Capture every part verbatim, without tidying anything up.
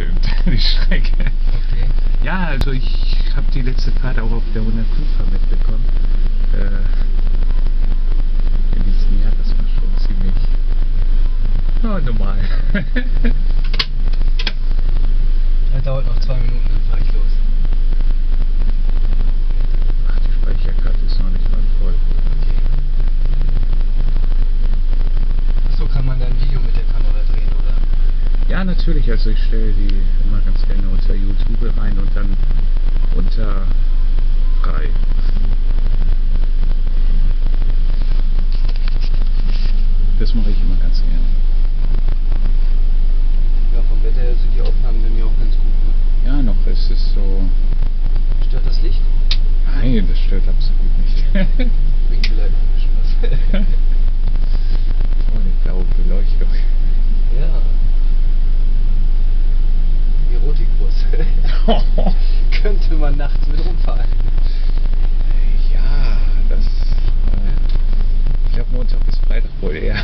gefilmt, die Strecke. Okay. Ja, also ich habe die letzte Fahrt auch auf der hundertfünfer mitbekommen. Äh, in diesem Jahr, das war schon ziemlich ja, normal. Das dauert noch zwei Minuten, dann fahre ich los. Ach, die Speicherkarte ist noch nicht mal voll. Okay. So kann man dann ein Video mit der Kamera drehen, oder? Ja, natürlich. Also ich stelle die immer ganz gerne unter YouTube rein und dann unter frei. Das mache ich immer ganz gerne. Ja, vom Wetter her sind die Aufnahmen bei mir auch ganz gut, ne? Ja, noch ist es so... Stört das Licht? Nein, das stört absolut nicht. Bringt vielleicht noch Spaß. Oh, eine blaue Beleuchtung. Ja. Erotikbus. Könnte man nachts mit rumfahren. Ja, das... Äh, ich habe Montag bis Freitag wohl eher.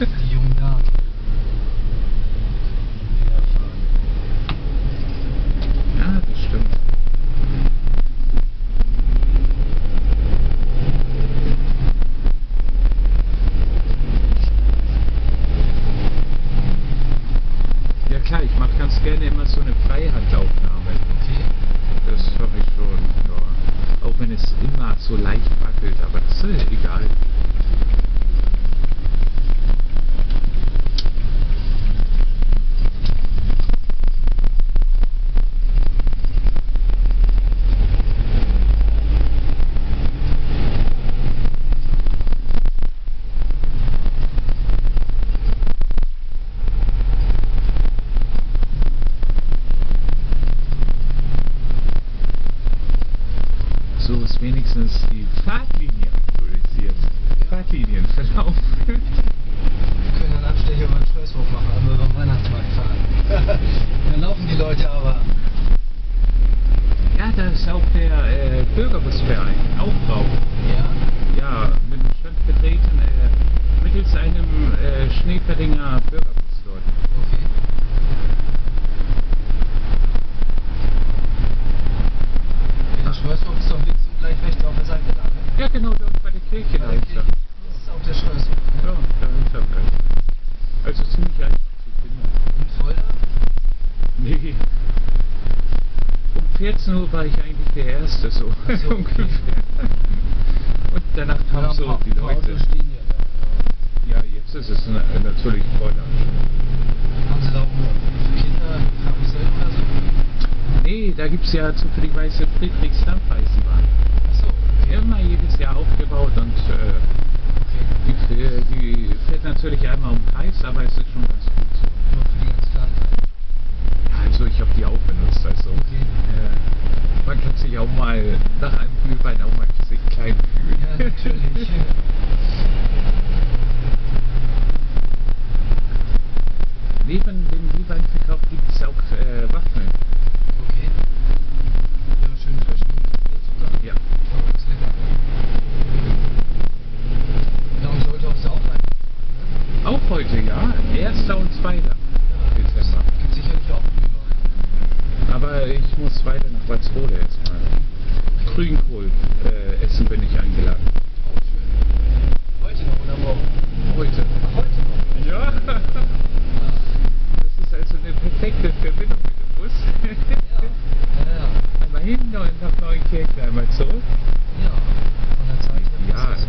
Die jungen Damen. Ja, das stimmt. Ja klar, ich mache ganz gerne immer so eine Freihandaufnahme. Okay. Das habe ich schon, ja. Auch wenn es immer so leicht wackelt, aber das ist egal. Wenigstens die Fahrtlinie aktualisiert. Ja. Fahrtlinienverlauf. Wir können einen Abstecher über den Scheißhof machen, aber über den Weihnachtsmarkt fahren. Dann laufen die Leute aber. Ja, da ist auch der äh, Bürgerbusverein auch drauf. Ja? Ja, mit dem Stand vertreten äh, mittels einem äh, Schneeferdinger Bürgerbus dort. Okay. Ja, der Scheißhof ist doch nichts. Gleich rechts auf der Seite da. Ja genau, da bei der Kirche da. Das ist auf der Straße. Ja, da hinter gleich. Also ziemlich einfach zu finden. Und voll da? Nee. Um vierzehn Uhr war ich eigentlich der Erste, so, so ungefähr. Okay. Und danach kamen so die Leute. Ja, jetzt ist es na, natürlich voller. Haben Sie da auch für Kinder Karussell oder so? Nee, da gibt es ja zufälligerweise Friedrichs-Dampfeisenbahn. Immer jedes Jahr aufgebaut und äh, okay. die, die fährt natürlich einmal um den Kreis, aber es ist schon ganz gut so. Nur für die ganz kleinen. Ja, also ich habe die auch benutzt, also okay. äh, man kann sich auch mal nach einem Glühwein auch mal sich klein fühlen. Ja, natürlich. Neben dem Glühweinverkauf gibt es auch äh, Waffeln. Okay. Ja, schön frisch. Ja. Oh, das ist lecker. Darum sollte auch sauber sein. Auch heute, ja. Erster und zweiter Dezember. Es gibt sicherlich auch Glühwein. Aber ich muss weiter nach Walsrode erstmal. Okay. Grünkohl äh, essen bin ich eingeladen. Oh, schön. Heute noch oder morgen? Heute. Ach, heute noch? Ja. Das ist also eine perfekte Verbindung mit dem Bus. Ja. Ja, ja. Einmal hin und nach Neunkirchen, einmal zurück. Ja, von der Zeit her. Ja. Das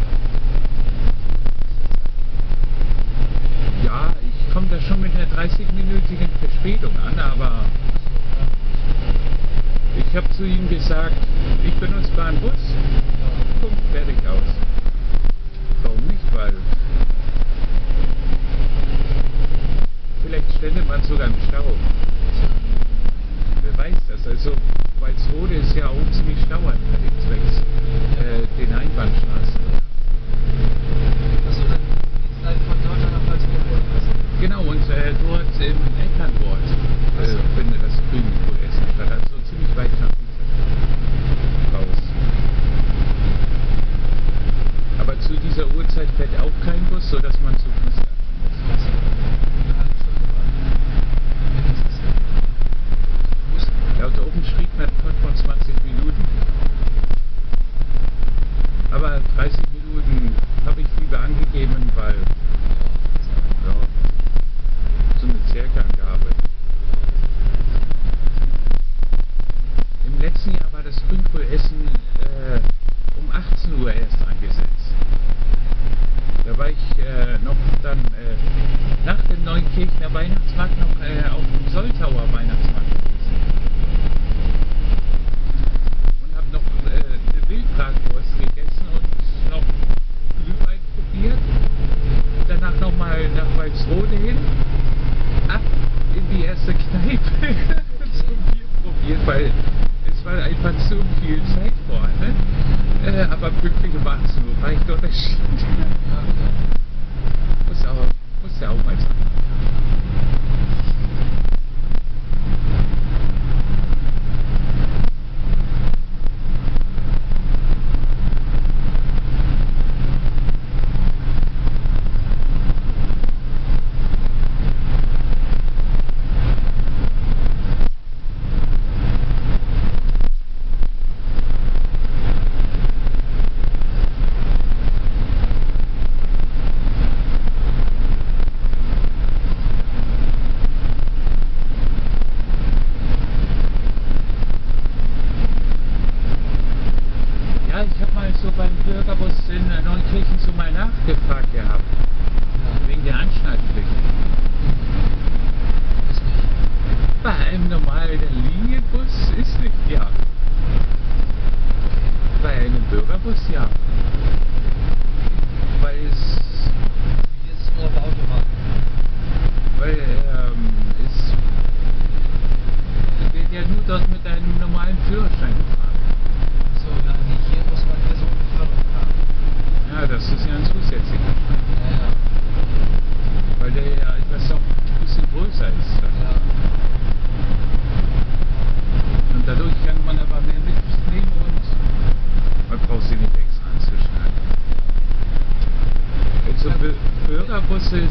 ja. ja, ich komme da schon mit einer dreißigminütigen Verspätung an, aber ich habe zu ihm gesagt, ich benutze mal einen Bus, ja. Punkt, fertig aus. Warum nicht, weil vielleicht stände man sogar im Stau. Wer weiß das, also Walsrode ist ja auch ziemlich stau an dem Zwecks, äh, den Einbahnstraßen. Achso, dann geht's halt von Deutschland nach Walsrode oder was? Genau, und äh, dort im Eckernwort äh, so. findet das Grünkohl Essen statt, also ziemlich weit nach raus. Aber zu dieser Uhrzeit fährt auch kein Bus, sodass man zu Fuß laufen muss. Eine halbe Stunde warten. Mindestens. Neunkirchener Weihnachtsmarkt noch äh, auf dem Soltauer Weihnachtsmarkt gewesen. Und habe noch äh, eine Wildbratwurst gegessen und noch Glühwein probiert. Danach nochmal nach Walsrode hin, ab in die erste Kneipe zum Bier probiert, weil es war einfach zu viel Zeit vorne. Äh, aber pünktlich um achtzehn Uhr war ich dort erschienen. Muss auch, muss ja auch mal sein.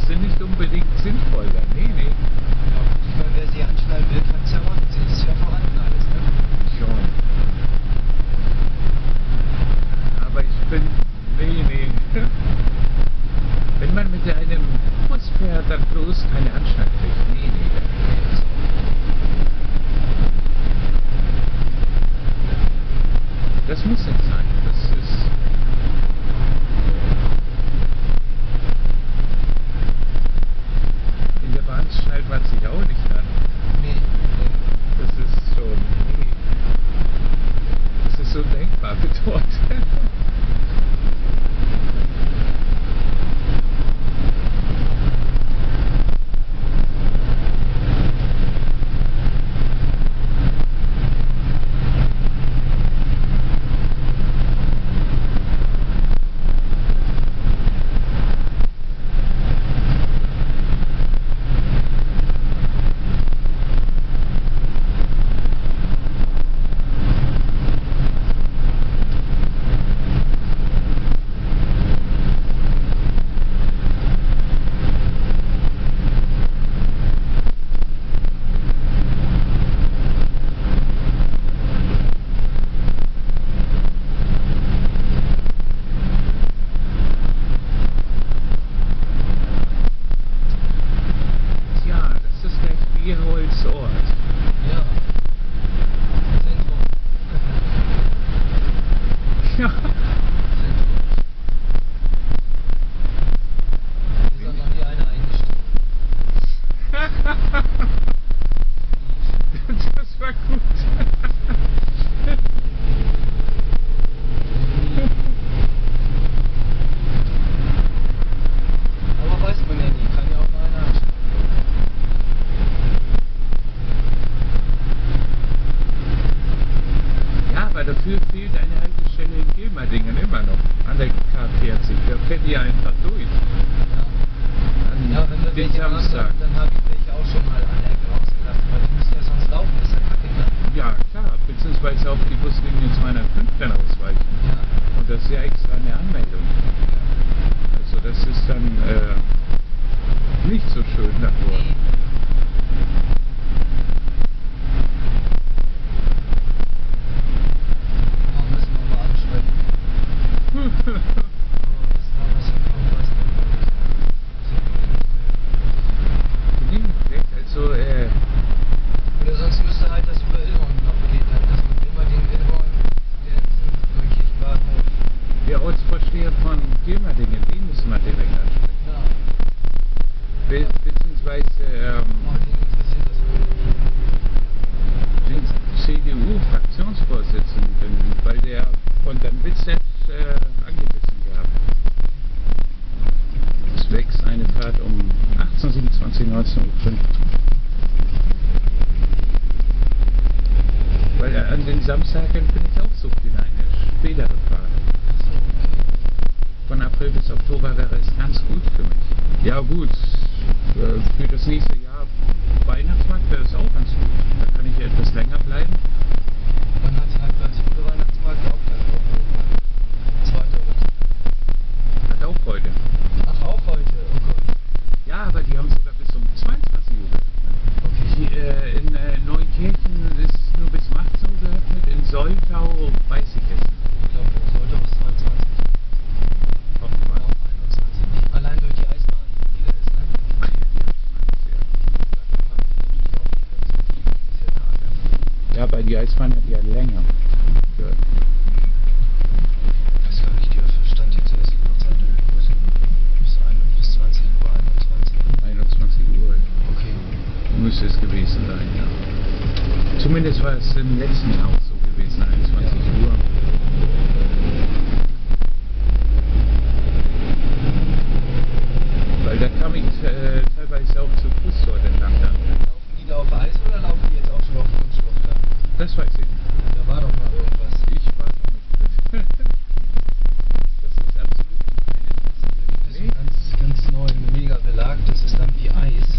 Sind nicht unbedingt sinnvoll, dann. Nee, nee. Ja, weil wer sie anschneiden will, kann es ja machen. Sie ist ja vorhanden alles, ne? Schon. Aber ich bin... Nee, nee. Wenn man mit einem Bus fährt, dann bloß keine Anschneidung kriegt. Nee, nee. Das muss nicht sein. Das ist... schneidet man sich auch nicht an. Nee. Das ist schon... Nee. Das ist so denkbar dort. Heidekreis der C D U-Fraktionsvorsitzenden, weil der von dem Witznetz äh, angebissen gehabt hat. Es wächst eine Fahrt um achtzehn, siebenundzwanzig, neunzehn Uhr fünf. Weil äh, an den Samstagen bin ich auch so in eine spätere Fahrt. Von April bis Oktober wäre es ganz gut für mich. Ja gut, für, für das nächste Jahr Weihnachtsmarkt wäre es auch ganz gut. Da kann ich etwas länger bleiben. Man hat halt ganz gute Weihnachtsmarkt auch dann zweite oder hat auch heute. Ach, auch heute? Oh Gott. Ja, aber die haben sogar bis um zweiundzwanzig Uhr geöffnet. Okay. Die, äh, in äh, Neukirchen ist nur bis um achtzehn Uhr geöffnet, in Soltau weiß ich es nicht. Ich glaube, in Soltau ist zweiundzwanzig. Allein durch die Eisbahn, die da ist, ne? Ach ja, die Eisbahn ist ja. Ja, bei die Eisbahn hat ja länger. Ja. Das war nicht der Verstand jetzt erst noch Zeit bis ein, bis zwanzig Uhr, einundzwanzig Uhr. Okay. Müsste es gewesen sein, ja. Zumindest war es im letzten Jahr auch so gewesen, einundzwanzig Uhr. Da kam ich äh, teilweise auch zu Fuß dort entlang. Dann. Laufen die da auf Eis oder laufen die jetzt auch schon auf Kunststoff da? Das weiß ich nicht. Da war doch mal irgendwas. Ich war noch nicht. Das ist absolut kein Interesse. Das nee. ist ganz, ganz neu, ein mega Belag. Das ist dann wie Eis.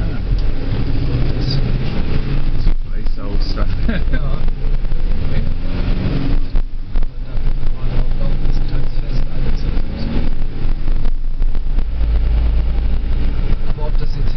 Ah. Das sieht weiß aus. Ja. Okay. Das jetzt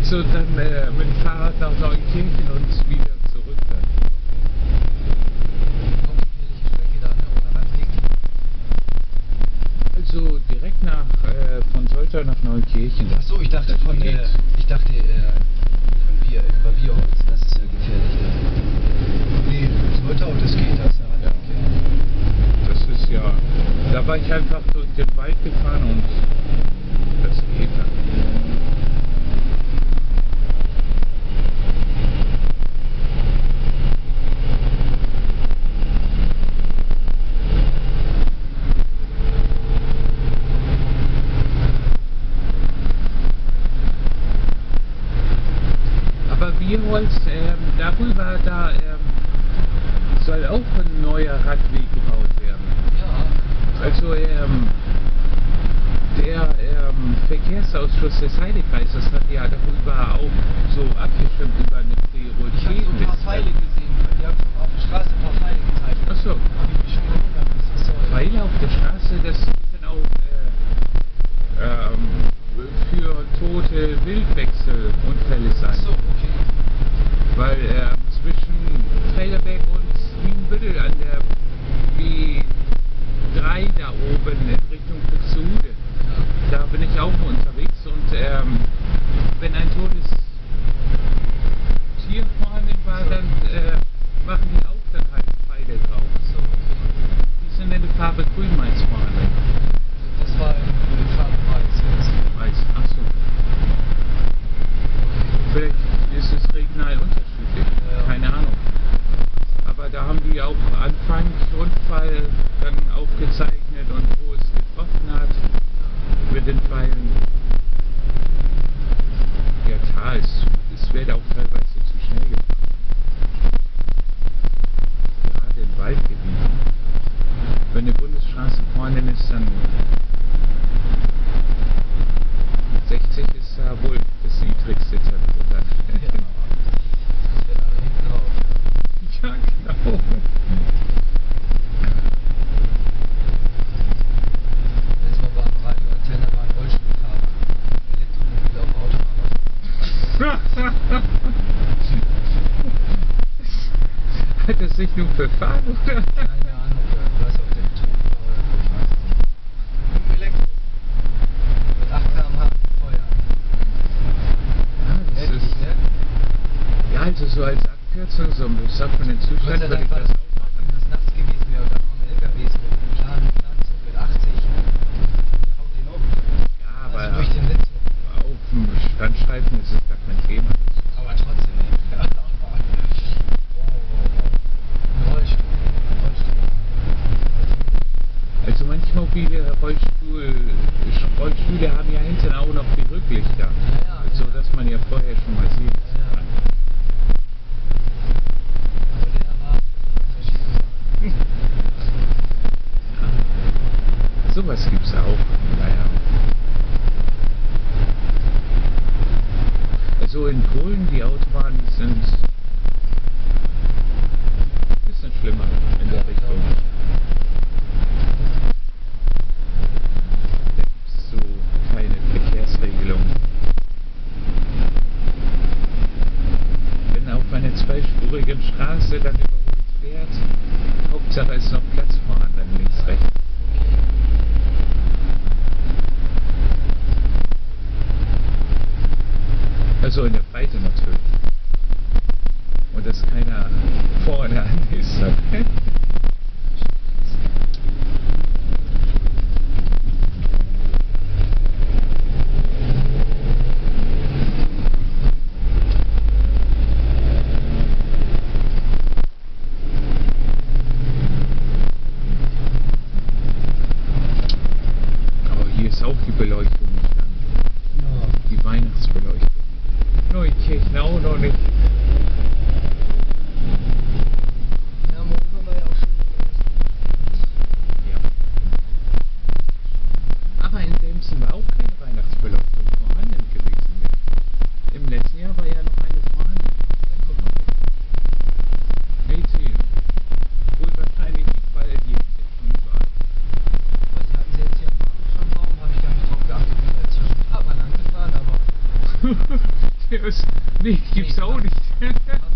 mit, so dann, äh, mit dem Fahrrad nach Neunkirchen und wieder zurück dann. Also direkt nach äh, von Soltau nach Neunkirchen. Achso, ich dachte von äh, ich dachte äh, Bier, über Bierholz, das ist ja gefährlich. Das. Nee, Soltau, das geht das ja. Ja. Das ist ja. Da war ich einfach durch den Wald gefahren und das geht dann. Aber Bierholz, ähm, darüber da ähm, soll auch ein neuer Radweg gebaut werden. Ja. Also ähm, der ähm, Verkehrsausschuss des Heidekreises hat ja darüber auch so abgestimmt über eine Priorität. Ich habe so ein paar Pfeile gesehen, die haben auf der Straße ein paar Pfeile gezeichnet. Achso. Pfeile auf der Straße, das sind dann auch äh, ähm, für tote Wildwechselunfälle sein. Achso, okay. Weil äh, zwischen Trailerberg und Wienbüttel an der B drei da oben in Richtung Buxtehude, da bin ich auch unterwegs und ähm, wenn ein totes Tier vorhanden war, dann äh, machen die auch dann halt Pfeile drauf. So. Die sind in der Farbe grün meist vorhanden. Das war in der Farbe weiß jetzt. Weiß, achso. Vielleicht ist es regional unterschiedlich, keine Ahnung. Aber da haben die auch Anfang Unfall dann aufgezeichnet und wo es getroffen hat. Mit den Pfeilen. Ja klar, es, es wird auch teilweise zu schnell gefahren. Gerade im Waldgebiet. Wenn eine Bundesstraße vorne ist, dann sechzig ist da wohl das niedrigste Tempo dann. Ja, genau. Hat das sich nun verfahren, oder? Keine Ahnung, was auf dem Ton war, ich weiß nicht. Elektro. Mit acht Kilometer pro Stunde Feuer. Ja, das Endlich, ist. Ne? Ja, also so als Abkürzung, so ein besonderen Zustand würde ich das auch machen. Wenn das nachts gewesen wäre, da kommen L K Ws mit einem klaren Platz und mit achtzig. Die hauen den um. Ja, also aber durch den Witz. Auf dem Standstreifen ist es gar kein Thema. Aber trotzdem, ja. Also manche mobile Rollstuhl, Rollstühle haben ja hinten auch noch die Rücklichter, ja, ja, so dass man ja vorher schon mal sieht. Ja, ja. Aber der war verschiedene Sachen. Ja. Sowas gibt es auch, naja. Also in Polen, die Autobahnen sind ein bisschen schlimmer in der Richtung. Zweispurigen Straße dann überholt wird. Hauptsache ist noch Platz vorhanden, links, rechts. Also in der Breite natürlich. Und dass keiner vorne an ist. Beleuchtung nicht an. Ja. Die Weihnachtsbeleuchtung. Neukirchen auch noch nicht. Ja, morgen war ja auch schon. Ja. Aber in Dämsen war auch keine Weihnachtsbeleuchtung vorhanden gewesen mehr. Im letzten Jahr war ja noch eine vorhanden. Dann kommt noch eine. Nee, sie. Wohl wahrscheinlich nicht, weil die jetzt überall. Was hatten sie jetzt hier? Schon Raum habe ich gar nicht drauf geachtet, bin ja zwischen Fahrbahn angefahren, aber Nicht, gibt's auch nicht.